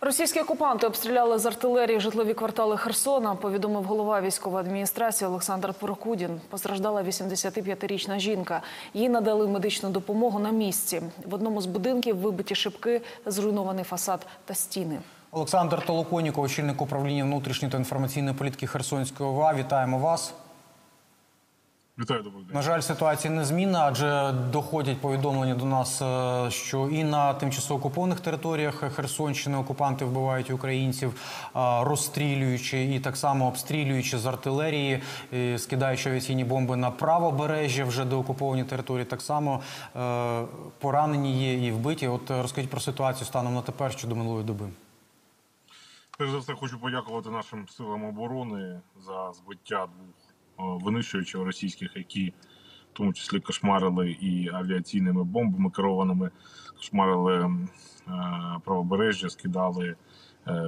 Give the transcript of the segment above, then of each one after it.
Російські окупанти обстріляли з артилерії житлові квартали Херсона, повідомив голова військової адміністрації Олександр Прокудін. Постраждала 85-річна жінка. Їй надали медичну допомогу на місці. В одному з будинків вибиті шибки, зруйнований фасад та стіни. Олександр Толоконніков, очільник управління внутрішньої та інформаційної політики Херсонської ОВА. Вітаємо вас. Вітаю, добрий день. На жаль, ситуація незмінна, адже доходять повідомлення до нас, що і на тимчасово окупованих територіях Херсонщини окупанти вбивають українців, розстрілюючи і так само обстрілюючи з артилерії, скидаючи авіаційні бомби на правобережжя, вже деокуповані території, так само поранені є і вбиті. От розкажіть про ситуацію станом на тепер щодо минулої доби. Перш за все, хочу подякувати нашим силам оборони за збиття двох винищувачів російських, які в тому числі кошмарили і авіаційними бомбами керованими, кошмарили правобережжя, скидали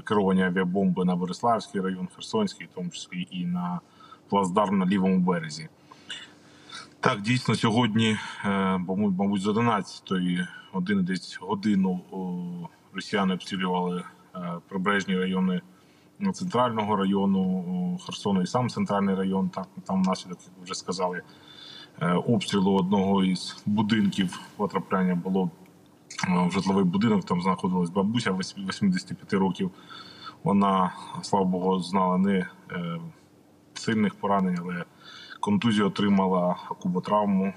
керовані авіабомби на Бериславський район, Херсонський, в тому числі і на плацдарм на лівому березі. Так, дійсно, сьогодні, мабуть, з 11-ї години, десь годину росіяни обстрілювали прибережні райони центрального району Херсона і сам центральний район. Там внаслідок, як вже сказали, обстрілу одного із будинків, потрапляння було в житловий будинок, там знаходилась бабуся 85 років. Вона, слава Богу, знала не сильних поранень, але контузію отримала, куботравму,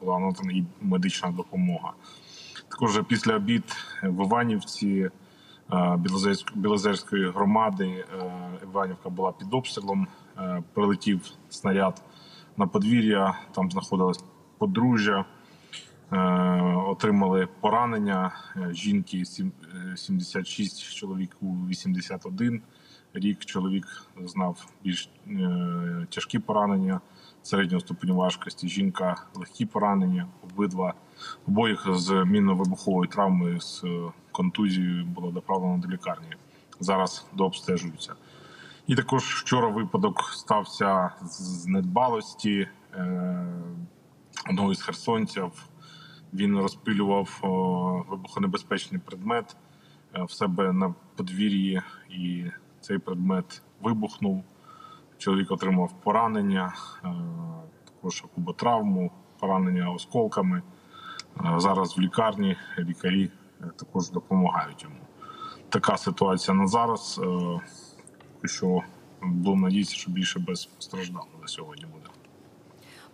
була надана їй медична допомога. Також після обід в Іванівці Білозерської громади Іванівка була під обстрілом, прилетів снаряд на подвір'я, там знаходилось подружжя, отримали поранення, жінки 76, чоловіку 81 рік, чоловік зазнав більш тяжкі поранення середнього ступеню важкості, жінка легкі поранення, обоїх з мінно-вибуховою травмою, з контузією було доправлено до лікарні. Зараз дообстежуються. І також вчора випадок стався з недбалості одного із херсонців. Він розпилював вибухонебезпечний предмет в себе на подвір'ї, і цей предмет вибухнув. Чоловік отримав поранення, також куботравму, поранення осколками. Зараз в лікарні лікарі також допомагають йому. Така ситуація на зараз, що будемо надіятися, що більше без постраждалих на сьогодні буде.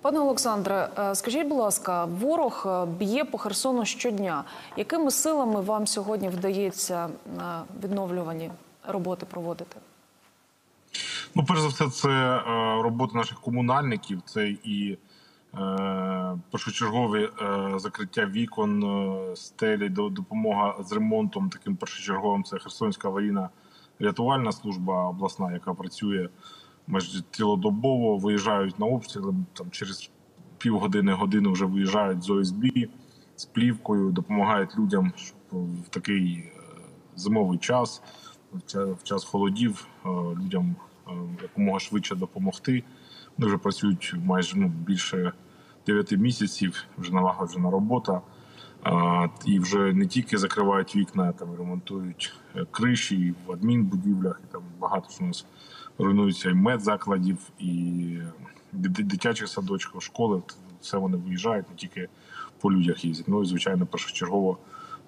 Пане Олександре, скажіть, будь ласка, ворог б'є по Херсону щодня. Якими силами вам сьогодні вдається відновлювані роботи проводити? Ну, перш за все, це робота наших комунальників, це і першочергові закриття вікон, стелі, допомога з ремонтом таким першочерговим. Це Херсонська аварійна рятувальна служба обласна, яка працює майже цілодобово, виїжджають на обстріли, там через півгодини, годину вже виїжджають з ОСБ, з плівкою, допомагають людям, щоб в такий зимовий час, в час холодів, людям якомога швидше допомогти. Вони вже працюють майже більше 9 місяців, вже налагоджена робота. І вже не тільки закривають вікна, там ремонтують криші в адмінбудівлях, і там багато у нас руйнуються і медзакладів, і дитячих садочків, школи. Все вони виїжджають, не тільки по людях їздять, ну і, звичайно, першочергово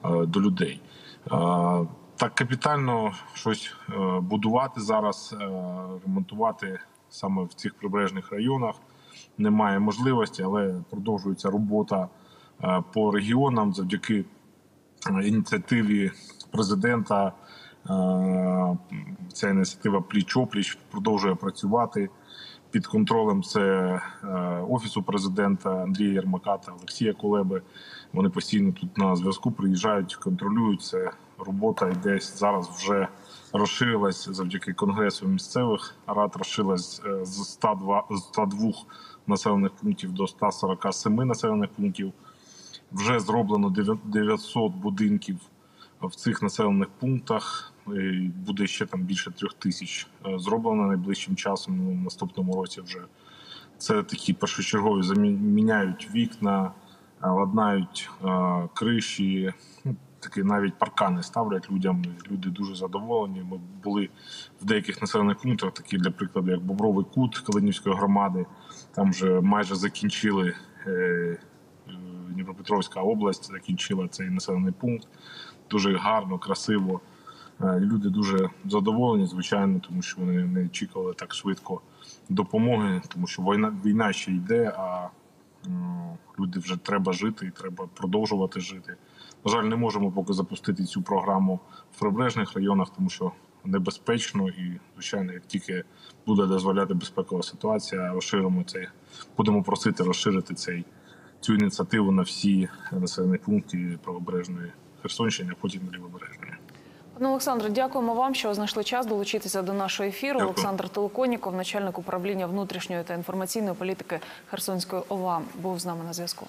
до людей. Так капітально щось будувати зараз, ремонтувати саме в цих прибережних районах немає можливості, але продовжується робота по регіонам завдяки ініціативі президента. Ця ініціатива пліч-опліч продовжує працювати під контролем це Офісу президента Андрія Єрмака та Олексія Кулеби. Вони постійно тут на зв'язку приїжджають, контролюють це. Робота йде зараз вже розширилась завдяки Конгресу місцевих рад, розширилась з 102 населених пунктів до 147 населених пунктів. Вже зроблено 900 будинків в цих населених пунктах. Буде ще там більше 3000 зроблено найближчим часом, в наступному році вже. Це такі першочергові, заміняють вікна, ладнають криші, такі навіть паркани ставлять людям. Люди дуже задоволені. Ми були в деяких населених пунктах, такі для прикладу, як Бобровий кут Колинівської громади. Там вже майже закінчили, Дніпропетровська область закінчила цей населений пункт. Дуже гарно, красиво. Люди дуже задоволені, звичайно, тому що вони не очікували так швидко допомоги, тому що війна ще йде, а люди вже треба жити і треба продовжувати жити. На жаль, не можемо поки запустити цю програму в прибережних районах, тому що небезпечно і, звичайно, як тільки буде дозволяти безпекова ситуація, будемо просити розширити цю ініціативу на всі населені пункти правобережної Херсонщини, а потім лівобережної. Пане Олександре, дякуємо вам, що знайшли час долучитися до нашого ефіру. Дякую. Олександр Толоконніков, начальник управління внутрішньої та інформаційної політики Херсонської ОВА, був з нами на зв'язку.